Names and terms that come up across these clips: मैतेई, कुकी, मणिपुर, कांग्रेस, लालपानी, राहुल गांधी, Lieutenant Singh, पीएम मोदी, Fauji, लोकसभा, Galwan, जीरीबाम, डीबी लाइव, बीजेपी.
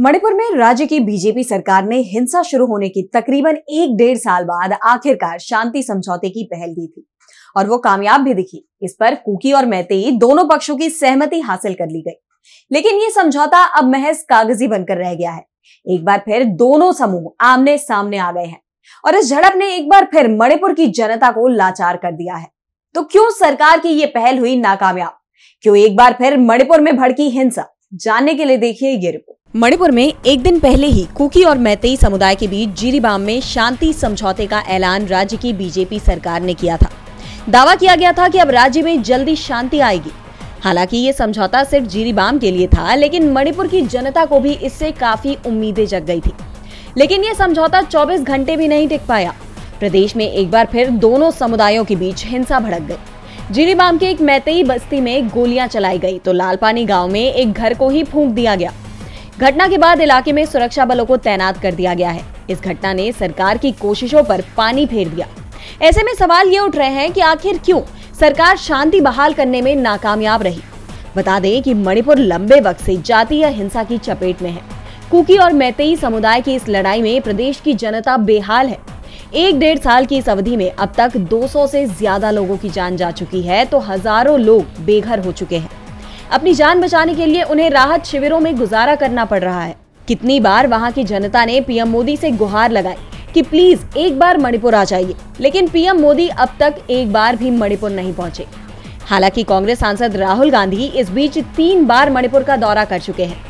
मणिपुर में राज्य की बीजेपी सरकार ने हिंसा शुरू होने की तकरीबन 1.5 साल बाद आखिरकार शांति समझौते की पहल की थी और वो कामयाब भी दिखी। इस पर कुकी और मैतेई दोनों पक्षों की सहमति हासिल कर ली गई, लेकिन ये समझौता अब महज कागजी बनकर रह गया है। एक बार फिर दोनों समूह आमने सामने आ गए हैं और इस झड़प ने एक बार फिर मणिपुर की जनता को लाचार कर दिया है। तो क्यों सरकार की ये पहल हुई नाकामयाब, क्यों एक बार फिर मणिपुर में भड़की हिंसा, जानने के लिए देखिए ये रिपोर्ट। मणिपुर में एक दिन पहले ही कुकी और मैतेई समुदाय के बीच जीरीबाम में शांति समझौते का ऐलान राज्य की बीजेपी सरकार ने किया था। दावा किया गया था कि अब राज्य में जल्दी शांति आएगी। हालांकि ये समझौता सिर्फ जीरीबाम के लिए था, लेकिन मणिपुर की जनता को भी इससे काफी उम्मीदें जग गई थी। लेकिन ये समझौता 24 घंटे भी नहीं टिक पाया। प्रदेश में एक बार फिर दोनों समुदायों के बीच हिंसा भड़क गई। जीरीबाम के एक मैतेई बस्ती में गोलियां चलाई गई तो लालपानी गाँव में एक घर को ही फूंक दिया गया। घटना के बाद इलाके में सुरक्षा बलों को तैनात कर दिया गया है। इस घटना ने सरकार की कोशिशों पर पानी फेर दिया। ऐसे में सवाल ये उठ रहे हैं कि आखिर क्यों सरकार शांति बहाल करने में नाकामयाब रही। बता दें कि मणिपुर लंबे वक्त से जातीय हिंसा की चपेट में है। कुकी और मैतेई समुदाय की इस लड़ाई में प्रदेश की जनता बेहाल है। 1.5 साल की इस अवधि में अब तक 200 से ज्यादा लोगों की जान जा चुकी है तो हजारों लोग बेघर हो चुके हैं। अपनी जान बचाने के लिए उन्हें राहत शिविरों में गुजारा करना पड़ रहा है। कितनी बार वहां की जनता ने पीएम मोदी से गुहार लगाई कि प्लीज एक बार मणिपुर आ जाइए, लेकिन पीएम मोदी अब तक एक बार भी मणिपुर नहीं पहुंचे। हालांकि कांग्रेस सांसद राहुल गांधी इस बीच 3 बार मणिपुर का दौरा कर चुके हैं।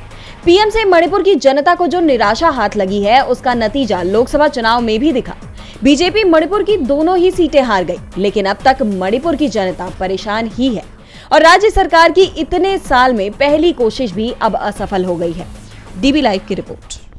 पीएम से मणिपुर की जनता को जो निराशा हाथ लगी है उसका नतीजा लोकसभा चुनाव में भी दिखा। बीजेपी मणिपुर की दोनों ही सीटें हार गई, लेकिन अब तक मणिपुर की जनता परेशान ही है और राज्य सरकार की इतने साल में पहली कोशिश भी अब असफल हो गई है। डीबी लाइव की रिपोर्ट।